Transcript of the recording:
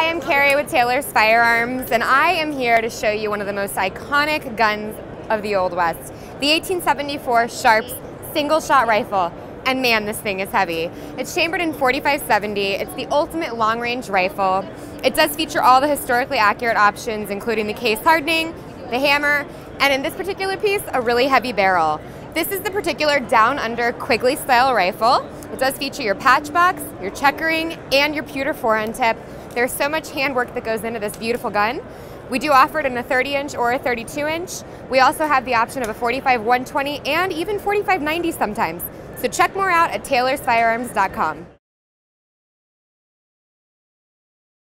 Hi, I'm Carrie with Taylor's Firearms, and I am here to show you one of the most iconic guns of the Old West, the 1874 Sharps single-shot rifle. And man, this thing is heavy. It's chambered in .45-70. It's the ultimate long-range rifle. It does feature all the historically accurate options, including the case hardening, the hammer, and in this particular piece, a really heavy barrel. This is the particular down-under Quigley-style rifle. It does feature your patch box, your checkering, and your pewter forehand tip. There's so much handwork that goes into this beautiful gun. We do offer it in a 30-inch or a 32-inch. We also have the option of a 45-120 and even 45-90 sometimes. So check more out at taylorsfirearms.com.